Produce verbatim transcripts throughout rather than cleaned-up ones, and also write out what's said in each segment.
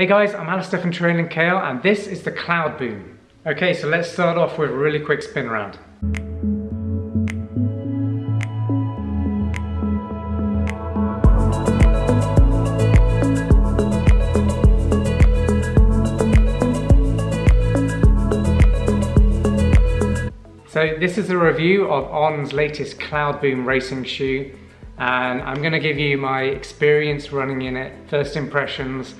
Hey guys, I'm Alastair from Terrain and Kale, and this is the Cloudboom. Okay, so let's start off with a really quick spin round. So this is a review of On's latest Cloudboom racing shoe, and I'm going to give you my experience running in it, first impressions,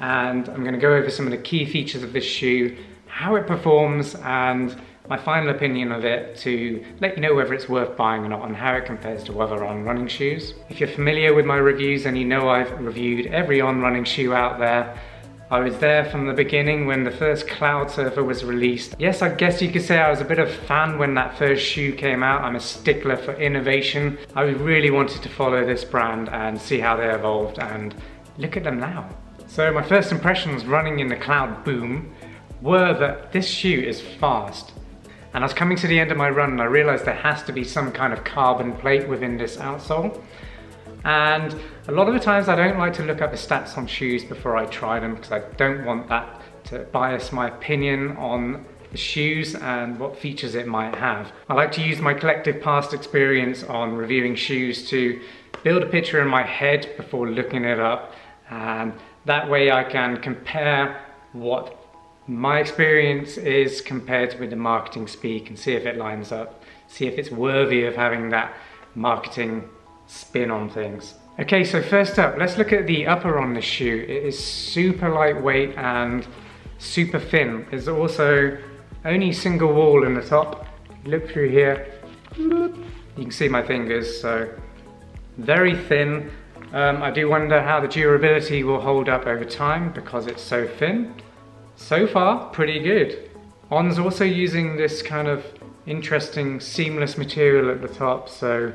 and I'm going to go over some of the key features of this shoe, how it performs, and my final opinion of it to let you know whether it's worth buying or not and how it compares to other On running shoes. If you're familiar with my reviews, then you know I've reviewed every On running shoe out there. I was there from the beginning when the first Cloud Surfer was released. Yes, I guess you could say I was a bit of a fan when that first shoe came out. I'm a stickler for innovation. I really wanted to follow this brand and see how they evolved, and look at them now. So my first impressions running in the Cloudboom were that this shoe is fast. And I was coming to the end of my run and I realized there has to be some kind of carbon plate within this outsole. And a lot of the times I don't like to look up the stats on shoes before I try them because I don't want that to bias my opinion on the shoes and what features it might have. I like to use my collective past experience on reviewing shoes to build a picture in my head before looking it up, and that way I can compare what my experience is compared with the marketing speak and see if it lines up, see if it's worthy of having that marketing spin on things. Okay, so first up, let's look at the upper on this shoe. It is super lightweight and super thin. There's also only single wall in the top. Look through here, you can see my fingers, so very thin. Um, I do wonder how the durability will hold up over time because it's so thin. So far, pretty good. On's also using this kind of interesting seamless material at the top, so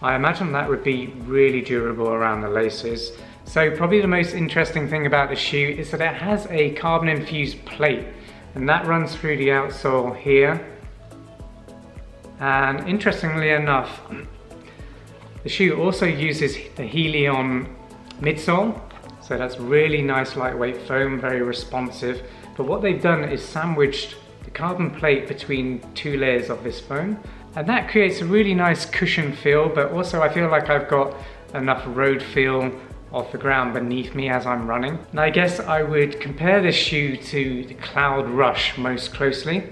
I imagine that would be really durable around the laces. So probably the most interesting thing about the shoe is that it has a carbon infused plate, and that runs through the outsole here. And interestingly enough, the shoe also uses the Helion midsole, so that's really nice lightweight foam, very responsive. But what they've done is sandwiched the carbon plate between two layers of this foam, and that creates a really nice cushion feel, but also I feel like I've got enough road feel off the ground beneath me as I'm running. And I guess I would compare this shoe to the Cloudrush most closely.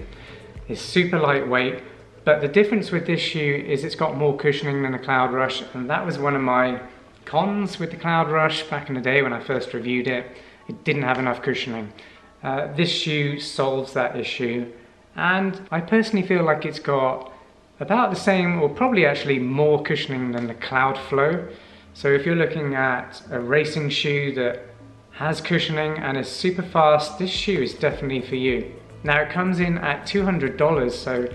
It's super lightweight, but the difference with this shoe is it's got more cushioning than the Cloudrush, and that was one of my cons with the Cloudrush back in the day when I first reviewed it. It didn't have enough cushioning. Uh, this shoe solves that issue, and I personally feel like it's got about the same, or probably actually more cushioning than the Cloudflow. So if you're looking at a racing shoe that has cushioning and is super fast, this shoe is definitely for you. Now it comes in at two hundred dollars, so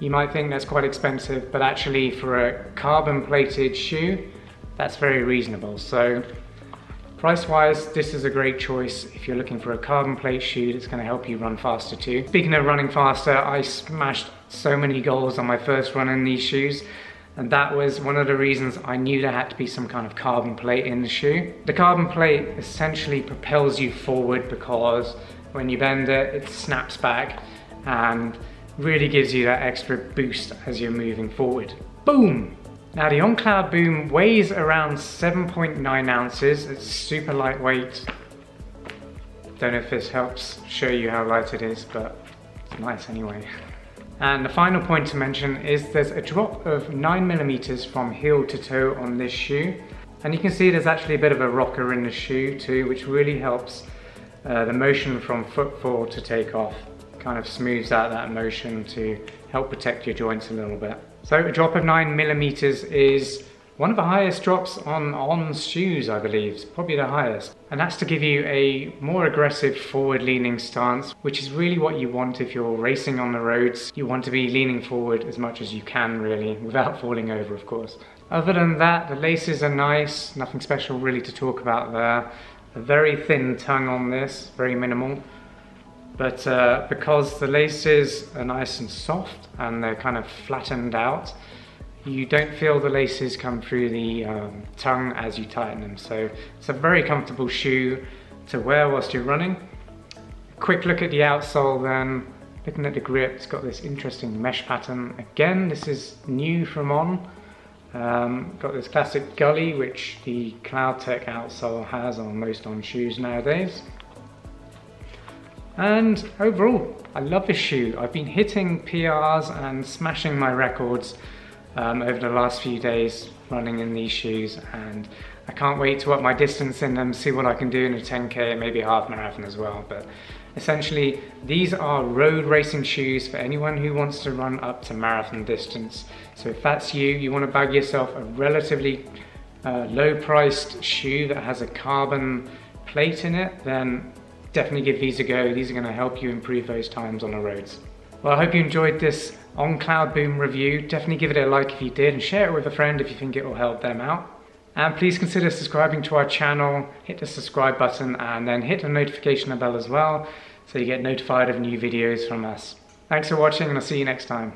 you might think that's quite expensive, but actually for a carbon plated shoe, that's very reasonable. So price wise, this is a great choice if you're looking for a carbon plate shoe that's gonna help you run faster too. Speaking of running faster, I smashed so many goals on my first run in these shoes, and that was one of the reasons I knew there had to be some kind of carbon plate in the shoe. The carbon plate essentially propels you forward because when you bend it, it snaps back and really gives you that extra boost as you're moving forward. Boom! Now the On Cloudboom weighs around seven point nine ounces. It's super lightweight. Don't know if this helps show you how light it is, but it's nice anyway. And the final point to mention is there's a drop of nine millimeters from heel to toe on this shoe. And you can see there's actually a bit of a rocker in the shoe too, which really helps uh, the motion from footfall to take off. Kind of smooths out that motion to help protect your joints a little bit. So a drop of nine millimeters is one of the highest drops on On's shoes, I believe. It's probably the highest. And that's to give you a more aggressive forward leaning stance, which is really what you want if you're racing on the roads. You want to be leaning forward as much as you can really, without falling over, of course. Other than that, the laces are nice. Nothing special really to talk about there. A very thin tongue on this, very minimal. But uh, because the laces are nice and soft and they're kind of flattened out, you don't feel the laces come through the um, tongue as you tighten them. So it's a very comfortable shoe. to wear whilst you're running. Quick look at the outsole then, looking at the grip, it's got this interesting mesh pattern. Again, this is new from On. Um, got this classic gully, which the CloudTech outsole has on most On shoes nowadays. And overall, I love this shoe. I've been hitting P Rs and smashing my records um, over the last few days running in these shoes, and I can't wait to up my distance in them, see what I can do in a ten K and maybe a half marathon as well. But essentially, these are road racing shoes for anyone who wants to run up to marathon distance. So if that's you, you want to bag yourself a relatively uh, low-priced shoe that has a carbon plate in it, then definitely give these a go. These are going to help you improve those times on the roads. Well, I hope you enjoyed this On Cloudboom review. Definitely give it a like if you did, and share it with a friend if you think it will help them out. And please consider subscribing to our channel, hit the subscribe button, and then hit the notification bell as well, so you get notified of new videos from us. Thanks for watching, and I'll see you next time.